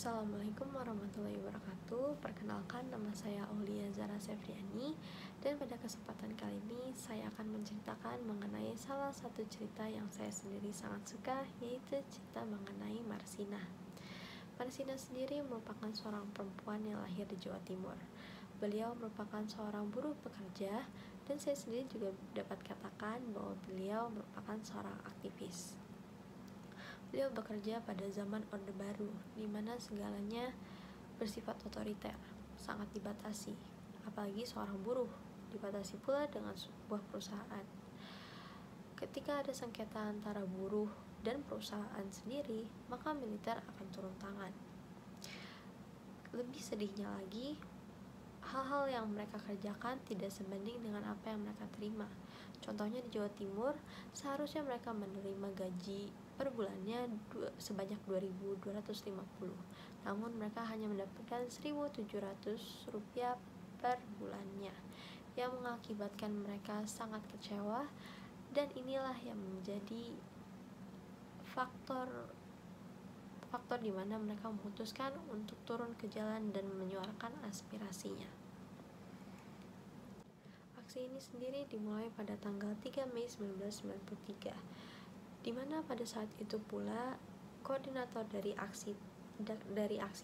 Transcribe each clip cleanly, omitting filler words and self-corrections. Assalamualaikum warahmatullahi wabarakatuh. Perkenalkan, nama saya Aulia Zara Sevriani, dan pada kesempatan kali ini saya akan menceritakan mengenai salah satu cerita yang saya sendiri sangat suka, yaitu cerita mengenai Marsinah. Marsinah sendiri merupakan seorang perempuan yang lahir di Jawa Timur. Beliau merupakan seorang buruh pekerja, dan saya sendiri juga dapat katakan bahwa beliau merupakan seorang aktivis. Beliau bekerja pada zaman Orde Baru, di mana segalanya bersifat otoriter, sangat dibatasi, apalagi seorang buruh, dibatasi pula dengan sebuah perusahaan. Ketika ada sengketa antara buruh dan perusahaan sendiri, maka militer akan turun tangan. Lebih sedihnya lagi, hal-hal yang mereka kerjakan tidak sebanding dengan apa yang mereka terima. Contohnya di Jawa Timur, seharusnya mereka menerima gaji per bulannya sebanyak 2.250, namun mereka hanya mendapatkan Rp1.700 per bulannya, yang mengakibatkan mereka sangat kecewa. Dan inilah yang menjadi faktor di mana mereka memutuskan untuk turun ke jalan dan menyuarakan aspirasinya. Aksi ini sendiri dimulai pada tanggal 3 Mei 1993, di mana pada saat itu pula koordinator dari aksi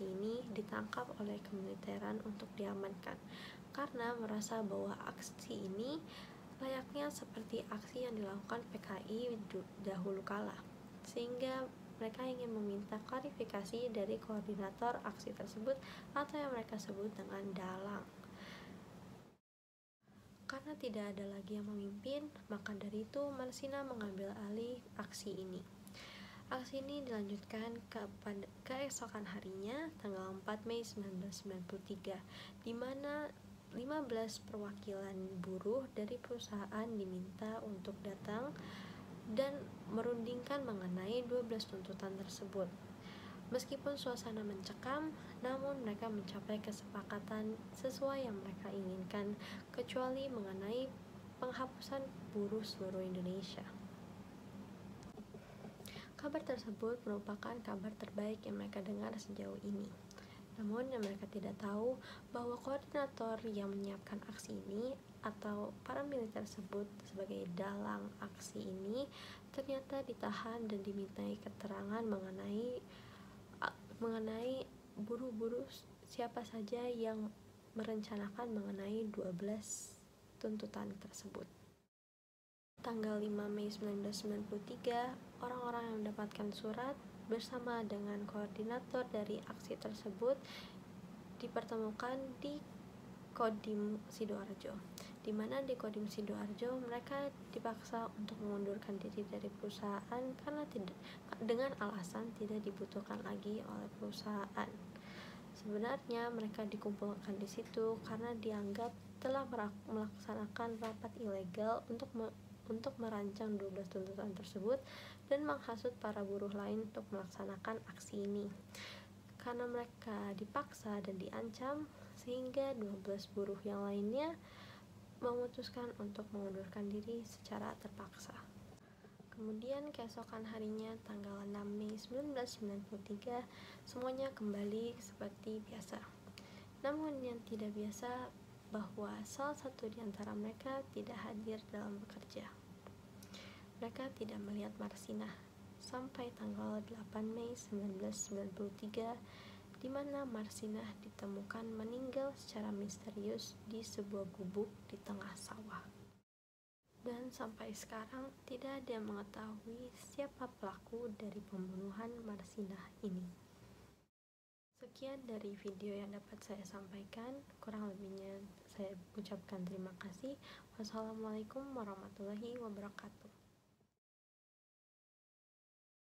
ini ditangkap oleh kemiliteran untuk diamankan, karena merasa bahwa aksi ini layaknya seperti aksi yang dilakukan PKI dahulu kala, sehingga mereka ingin meminta klarifikasi dari koordinator aksi tersebut, atau yang mereka sebut dengan dalang. Karena tidak ada lagi yang memimpin, maka dari itu Marsinah mengambil alih aksi ini. Aksi ini dilanjutkan keesokan harinya, tanggal 4 Mei 1993, di mana 15 perwakilan buruh dari perusahaan diminta untuk datang dan merundingkan mengenai 12 tuntutan tersebut. Meskipun suasana mencekam, namun mereka mencapai kesepakatan sesuai yang mereka inginkan, kecuali mengenai penghapusan buruh seluruh Indonesia. Kabar tersebut merupakan kabar terbaik yang mereka dengar sejauh ini. Namun yang mereka tidak tahu bahwa koordinator yang menyiapkan aksi ini atau para militer tersebut sebagai dalang aksi ini ternyata ditahan dan dimintai keterangan mengenai buru-buru siapa saja yang merencanakan mengenai 12 tuntutan tersebut. Tanggal 5 Mei 1993, orang-orang yang mendapatkan surat bersama dengan koordinator dari aksi tersebut dipertemukan di Kodim Sidoarjo, di mana di Kodim Sidoarjo mereka dipaksa untuk mengundurkan diri dari perusahaan karena dengan alasan tidak dibutuhkan lagi oleh perusahaan. Sebenarnya mereka dikumpulkan di situ karena dianggap telah melaksanakan rapat ilegal untuk merancang 12 tuntutan tersebut dan menghasut para buruh lain untuk melaksanakan aksi ini. Karena mereka dipaksa dan diancam, sehingga 12 buruh yang lainnya memutuskan untuk mengundurkan diri secara terpaksa. Kemudian keesokan harinya, tanggal 6 Mei 1993, semuanya kembali seperti biasa. Namun yang tidak biasa bahwa salah satu di antara mereka tidak hadir dalam bekerja. Mereka tidak melihat Marsinah sampai tanggal 8 Mei 1993, di mana Marsinah ditemukan meninggal secara misterius di sebuah gubuk di tengah sawah. Dan sampai sekarang tidak ada yang mengetahui siapa pelaku dari pembunuhan Marsinah ini. Sekian dari video yang dapat saya sampaikan, kurang lebihnya saya ucapkan terima kasih. Wassalamualaikum warahmatullahi wabarakatuh.